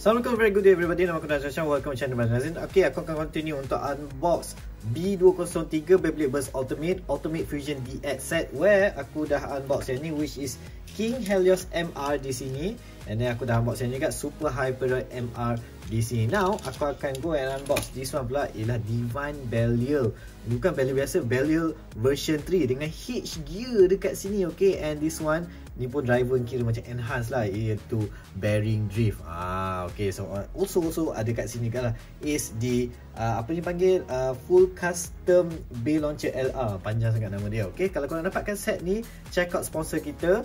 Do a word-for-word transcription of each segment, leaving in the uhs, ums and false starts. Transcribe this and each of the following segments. Assalamualaikum, very good day everybody. Nama aku Nazreen Ashraf. Welcome to channel Nazreen. Okay, aku akan continue untuk unbox B two oh three Beyblade Burst Ultimate Ultimate Fusion D X set, where aku dah unbox yang ni, which is King Helios M R di sini. And then aku dah unbox yang ni juga, Super Hyperion M R di sini. Now, aku akan go and unbox this one pula, ialah Divine Belial. Bukan Belial biasa, Belial version three dengan H-gear dekat sini, okay. And this one ni pun driver kira macam enhance lah, iaitu Bearing Drift. Ah, okay, so also also ada kat sini kan lah, is the uh, apa ni panggil uh, full custom Bay Launcher L R, panjang sangat nama dia. Okay, kalau korang dapatkan set ni, check out sponsor kita,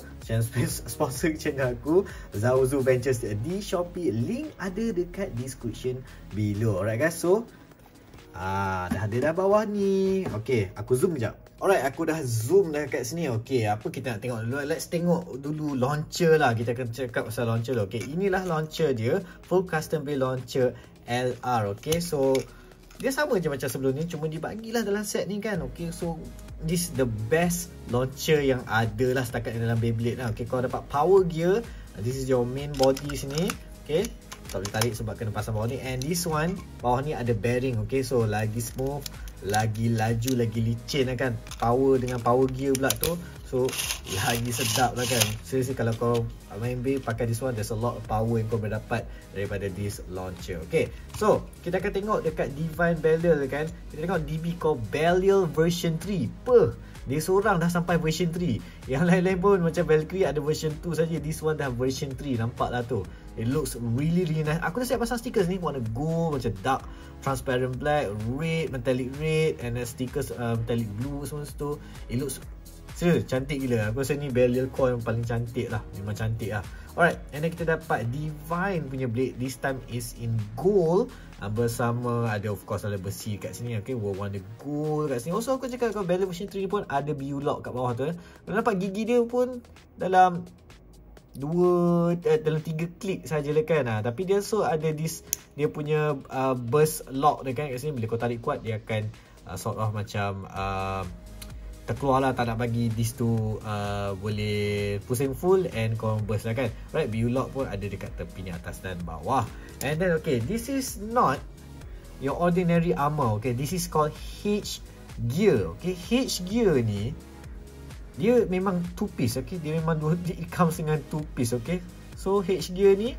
sponsor channel aku, Zauzu Ventures di Shopee, link ada dekat description below. Alright guys, so ah, dah ada dah bawah ni. Okay, aku zoom sekejap. Alright, aku dah zoom dah kat sini. Okay, apa kita nak tengok dulu? Let's tengok dulu launcher lah. Kita akan cakap pasal launcher dulu. Okay, inilah launcher dia, full custom build launcher L R. Okay, so dia sama je macam sebelum ni, cuma dibagilah dalam set ni kan. Okay, so this the best launcher yang ada lah setakat dalam Beyblade lah. Okay, kau dapat power gear, this is your main body sini. Okay, tak boleh tarik sebab kena pasang bawah ni. And this one, bawah ni ada bearing. Okay, so lagi smooth, lagi laju, lagi licin lah kan. Power dengan power gear pula tu, so lagi sedap lah kan. Seriously, kalau kau main B pakai this one, there's a lot of power yang kau boleh dapat daripada this launcher. Okay, so kita akan tengok dekat Divine Belial kan. Kita tengok D B kau Belial version three. Puh, dia seorang dah sampai version three. Yang lain-lain pun macam Valkyrie ada version two saja. This one dah version three, nampak lah tu. It looks really really nice. Aku dah siap pasang stickers ni, warna gold, macam dark, transparent black, red, metallic red, and stickers uh, metallic blue semua tu. It looks serius, cantik gila. Aku rasa ni Belial core yang paling cantik lah. Memang cantik lah. Alright, and then kita dapat Divine punya blade. This time is in gold. uh, Bersama ada of course ada besi kat sini. Okay, warna gold kat sini. Also aku cakap kalau Belial version three pun ada biulok kat bawah tu eh. Kalau nampak gigi dia pun dalam dua eh, dalam tiga klik sajalah kan. Ah, tapi dia so ada this dia punya uh, burst lock dia kan kat sini. Bila kau tarik kuat, dia akan uh, sort of macam uh, terkeluar lah, tak nak bagi this tu uh, boleh pusing full and kau burst lah kan. Right, view lock pun ada dekat tepi ni, atas dan bawah. And then okay, this is not your ordinary armor. Okay, this is called H gear. Okay, H gear ni dia memang two piece. Okay, dia memang dua, it comes dengan two piece. Okay, so H gear ni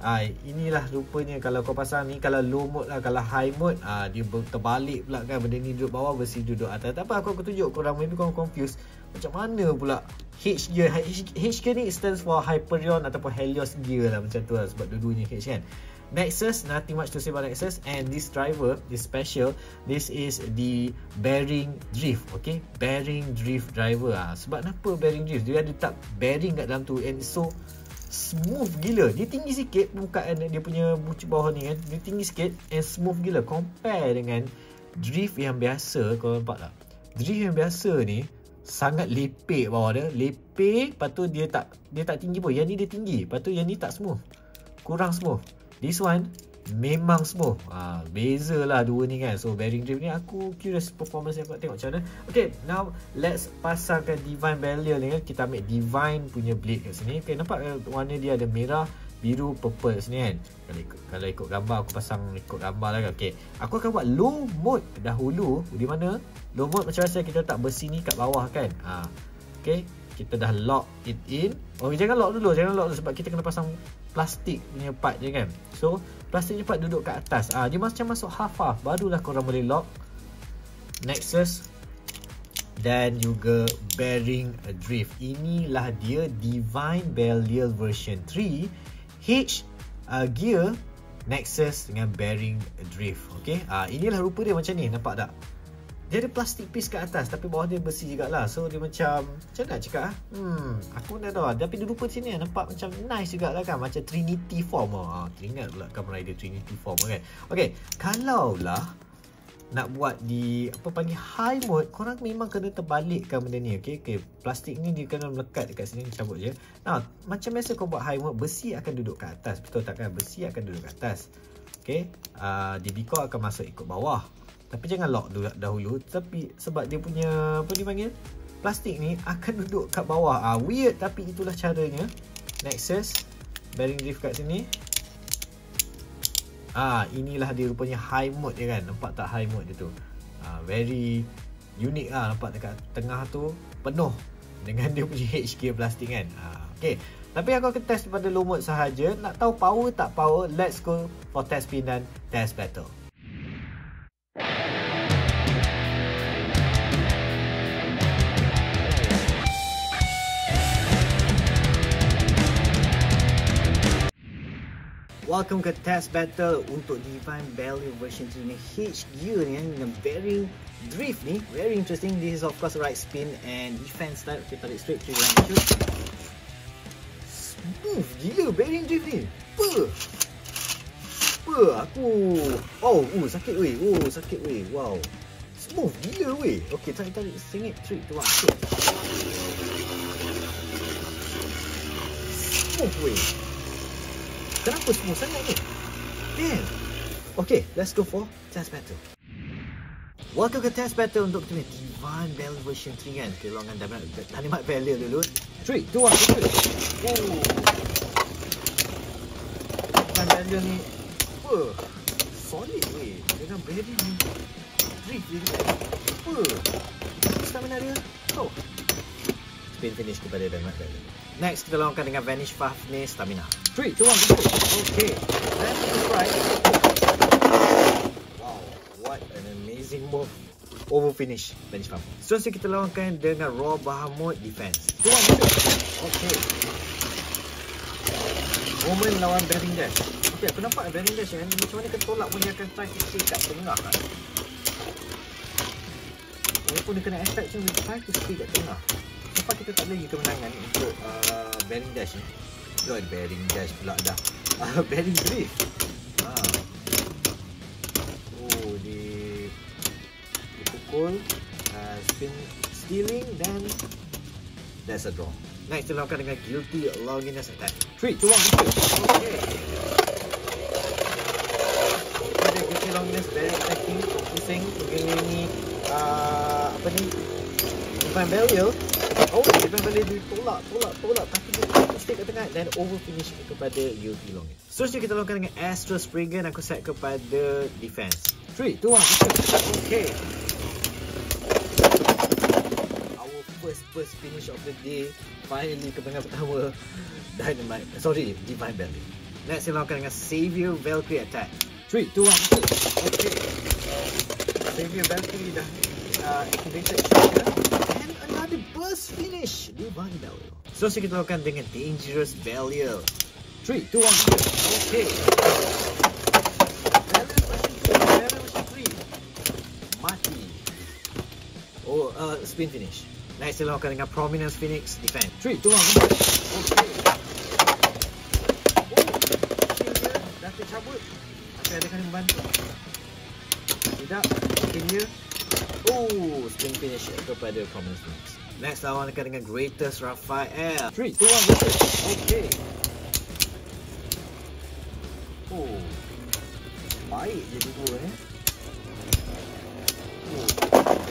ah, inilah rupanya kalau kau pasang ni. Kalau low mode lah, kalau high mode ah, dia terbalik pula kan. Benda ni duduk bawah, besi duduk atas. Tak apa, aku aku tunjuk korang, maybe korang confused macam mana pula H gear. H, H gear ni stands for Hyperion ataupun Helios gear lah, macam tu lah, sebab dua-duanya H kan. Nexus, nothing much to say about Nexus. And this driver is special. This is the Bearing Drift. Okay, Bearing Drift driver ah. Sebab kenapa Bearing Drift? Dia ada letak bearing kat dalam tu, and so smooth gila. Dia tinggi sikit permukaan dia punya bucu bawah ni kan. Dia tinggi sikit and smooth gila. Compare dengan drift yang biasa, kau nampak tak? Drift yang biasa ni sangat lepek bawah dia. Lepek, lepas tu dia tak dia tak tinggi pun. Yang ni dia tinggi. Lepas tu yang ni tak smooth. Kurang smooth. This one memang smooth. Ha, beza lah dua ni kan. So Bearing Drift ni aku curious performance yang aku nak tengok macam mana. Okay, now let's pasangkan Divine Belial ni kan. Kita ambil Divine punya blade kat sini. Okay, nampak eh, warna dia ada merah, biru, purple kat sini kan. Kalau ikut, kalau ikut gambar, aku pasang ikut gambar lah kan. Okay, aku akan buat low mode dahulu. Di mana low mode macam biasa kita letak besi ni kat bawah kan. Ha, okay, kita dah lock it in. Oh, jangan lock dulu, jangan lock dulu sebab kita kena pasang plastik punya part je kan. So plastik punya part duduk kat atas. Ah, dia macam masuk half-half, barulah korang boleh lock Nexus dan juga Bearing Drift. Inilah dia Divine Belial version three, H uh, gear, Nexus dengan Bearing Drift. Okay, ah, inilah rupa dia macam ni, nampak tak? Dia ada plastik piece kat atas tapi bawah dia besi jugalah. So dia macam, macam nak cakap ah? Hmm, aku dah tahu lah. Tapi dia rupa sini nampak macam nice jugalah kan. Macam Trinity Form. Ha, teringat pula Kamen Rider Trinity Form kan. Okay, kalaulah nak buat di apa panggil high mode, korang memang kena terbalikkan benda ni. Okay, okay, plastik ni dia kena melekat dekat sini, cabut je. Nah, macam biasa kau buat high mode, besi akan duduk kat atas. Betul tak kan? Besi akan duduk kat atas. Okay, uh, D B kau akan masuk ikut bawah. Tapi jangan lock dulu dahulu, tapi sebab dia punya apa dipanggil plastik ni akan duduk kat bawah. Ah, weird, tapi itulah caranya. Nexus, Bearing Drift kat sini. Ah, inilah dia rupanya high mode dia kan. Nampak tak high mode dia tu? Ah, very unique ah, nampak dekat tengah tu penuh dengan dia punya H-gear plastik kan. Ah, okey. Tapi aku akan test pada low mode sahaja. Nak tahu power tak power, let's go for test spin dan test battle. Welcome ke test battle untuk Divine Belial version three ni. H-gear ni dengan Bearing Drift ni. Very interesting. This is of course right spin and defense type. Okay, tarik straight to right shoot. Smooth gila Bearing Drift ni. Puh. Puh. Aku. Oh, uh, sakit weh. Oh, sakit weh. Wow. Smooth gila weh. Okay, tarik-tarik sengit straight to right shoot. Smooth weh. Kenapa semua sangat ni? Damn. Okay, let's go for test battle. Welcome ke test battle untuk kita Divine Belial version three kan. Kita longkan talimat Belial dulu. three, two, one, two. Oh. Divine Belial ni. Wah. Solid weh. Dengan Bearing ni. Drift dia dekat. Wah. Stamina dia. Oh. Spin finish kepada talimat Belial. Next, kita longkan dengan Vanish Faf ni. Stamina. three, two, one, go. Okay, left to right. Wow, what an amazing move. Over finish, bench pump. So, kita lawankan dengan Roar Bahamut defense. two, one, go. Okay. Woman lawan Bearing Dash. Okay, aku nampak Bearing Dash kan. Macam mana kena tolak pun dia akan try to stay kat tengah kan. Walaupun dia kena attack je, dia try to stay kat tengah. Lepas kita tak lagi kemenangan untuk uh, Bearing Dash ni. Join Bearing Dash pula dah. uh, Bearing Drift. Ha. Oh, dia dia pukul, uh, spin stealing dan that's a draw. Next, kita lakukan dengan Guilty Longinus attack. three, two, one, go. Okay. Pada Guilty Longinus, very attacking, focusing. Begini ni, uh, apa ni? Divine Belial. Oh, Divine Belial dia tolak, tolak, tolak. Tapi dia stay kat tengah dan over finish kepada Guilty Longinus. Seterusnya kita lakukan dengan Astra Springer dan aku set kepada defense. three, two, one, go. Okay. Our first first finish of the day. Finally kemenangan pertama Dynamite. Sorry, Divine Belial. Next kita lakukan dengan Savior Valkyrie attack. three, two, one, go. Okay. Savior Valkyrie dah uh, activated trigger. Another burst finish Divine Belial. So kita lakukan dengan Dangerous Belial. three, two, one, go. Okay. Belial version two, Belial version three. Mati. Oh, uh, spin finish. Next kita lakukan dengan Prominent Phoenix defense. three, two, one, go. Okay. Oh, skinnya dah tercabut. Tapi ada kena membantu. Tidak, skinnya. Oh, spin finish kepada Prominent Phoenix. Next, lawan akan dengan Greatest Raphael. three, two, one, go. Okay. Oh, baik je dua eh.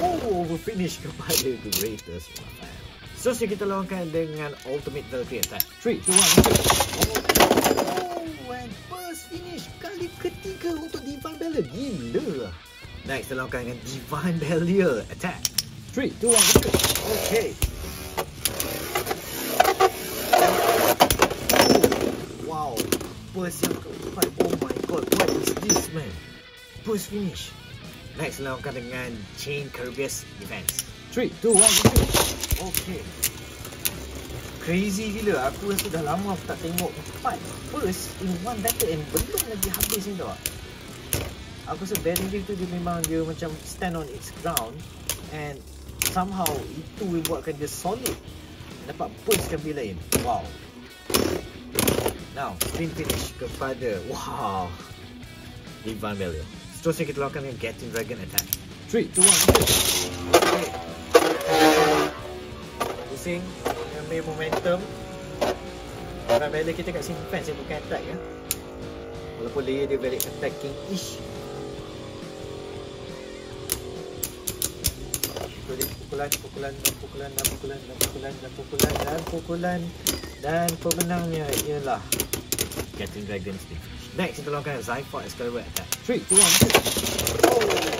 Oh, oh, finish kepada Greatest Raphael. So, kita lawankan dengan Ultimate Valkyrie attack. three, two, one, go. Oh, and first finish kali ketiga untuk Divine Belial. Gila. Next, kita lakukan dengan Divine Belial attack. three, two, one, go. Okay. Oh, wow. Burst yang keempat. Oh my god. What is this, man? Burst finish. Next, kita lakukan dengan Chain Curbius defense. three, two, one, go. Okay. Crazy gila. Aku rasa dah lama aku tak tengok empat burst in one battle and belum lagi habis ni tau. Aku rasa Bearing Drift tu dia memang dia macam stand on its ground and somehow itu yang buatkan dia solid. Dapat burstkan bila in. Wow. Now, spin finish kepada wow. Divine Belial. Seterusnya kita lakukan dengan Getting Dragon attack. three, two, one, go. Okay. Pusing. Ambil momentum. Divine Belial kita kat sini fans, dia bukan attack ya. Walaupun layer dia very attacking-ish. Pukulan, pukulan, dan pukulan, dan pukulan, dan pukulan, dan pukulan, dan pukulan, dan pemenangnya ialah Getting Dragon's Defense. Next, the Longinus Zang fight, let's go with it. Three, two, one, two.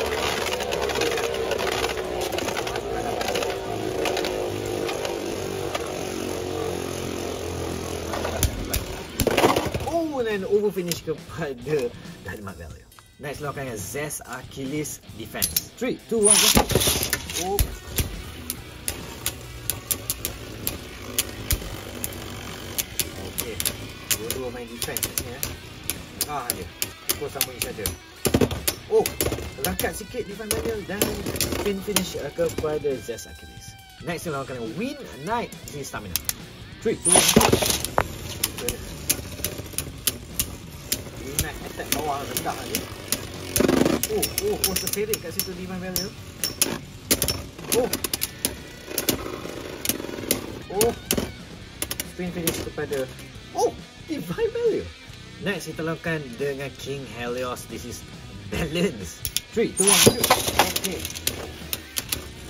And over finish kepada Dynamite Value. Next lock is Zest Achilles Defense. three, two, one, go. Oh. Okay. Dua-dua main defense ni eh. Ah dia. Pukul sama ini saja. Oh, langkat sikit Divine Belial dan pin finish kepada Zest Achilles. Next lock is Wind Knight Zee Stamina. three, two, one, go. Attack bawah rendah ni. Oh, oh, oh, terserit kat situ Divine Belial. Oh. Oh. Spin finish kepada oh, Divine Belial. Next, kita lakukan dengan King Helios. This is balance. three, two, one, two. Okay.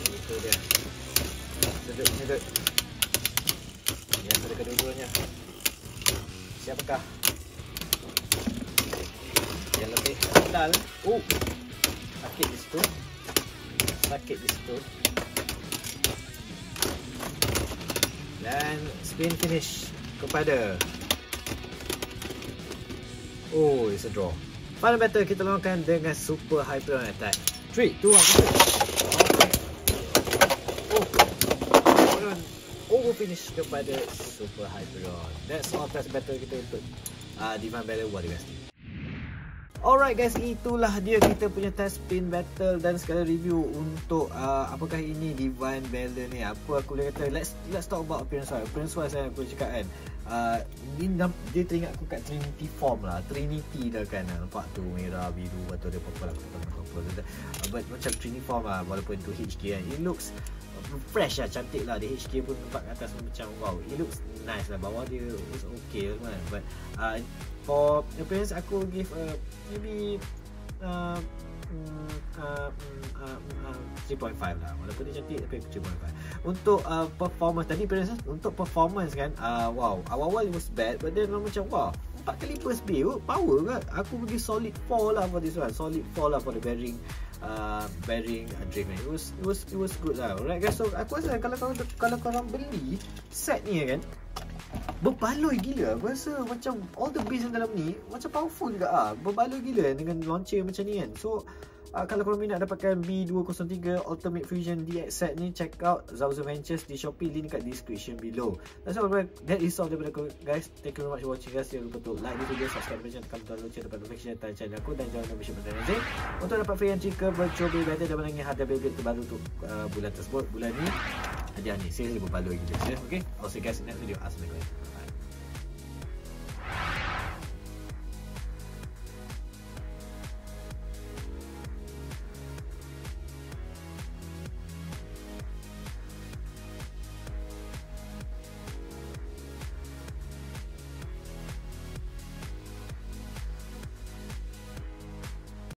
Itu dia. Sedut-sedut. Yang ada kedua-duanya. Siapakah yang lebih pedal? Oh, sakit di situ, sakit di situ. Dan spin finish kepada oh, it's a draw. Final battle kita lakukan dengan Super Hyperion Attack. three, two, one, oh, over finish kepada Super Hyperion. That's all first battle kita untuk uh, Divine Belial. What do you guys think? Alright guys, itulah dia kita punya test spin battle dan sekali review untuk uh, apakah ini Divine Belial ni. Apa aku boleh kata, let's let's talk about appearance wise. Appearance wise saya aku cakap kan, uh, dia, dia teringat aku kat Trinity Form lah. Trinity dah kan, nampak tu merah, biru, atau dia purple lah, purple, purple. But macam Trinity Form lah, walaupun tu H-gear. It looks fresh lah, cantik lah. Dia H K pun tempat kat atas macam wow, it looks nice lah. Bawah dia looks okay lah kan. But uh, for appearance aku give a maybe uh, mm, uh, mm, uh, uh, three point five lah. Walaupun dia cantik tapi three point five. Untuk uh, performance tadi, appearance untuk performance kan, uh, wow, awal-awal it was bad, but then macam wow, four kali first B power kan. Aku pergi solid four lah for this one. Solid four lah for the bearing Uh, bearing uh, drift ni. It was, it was, it was good lah. Alright guys, so aku rasa kalau korang, kalau korang beli set ni kan, berbaloi gila. Aku rasa macam all the base yang dalam ni macam powerful juga ah, berbaloi gila dengan launcher macam ni kan. So Uh, kalau korang minat dapatkan B two oh three Ultimate Fusion D X set ni, check out Zauzu Ventures di Shopee, link kat description below. That's all, that is all daripada aku guys. Thank you very much for watching guys. Jangan lupa untuk like this video, subscribe dan tekan butang lonceng dapat notification tentang channel aku, dan jangan lupa share benda ni untuk dapat free entry ke virtual Beyblade Battle dan menangis harga Beyblade terbaru untuk uh, bulan tersebut, bulan ni hadiah ni. Seriously berbaloi gila. Okay, I'll see you guys in next video. Assalamualaikum.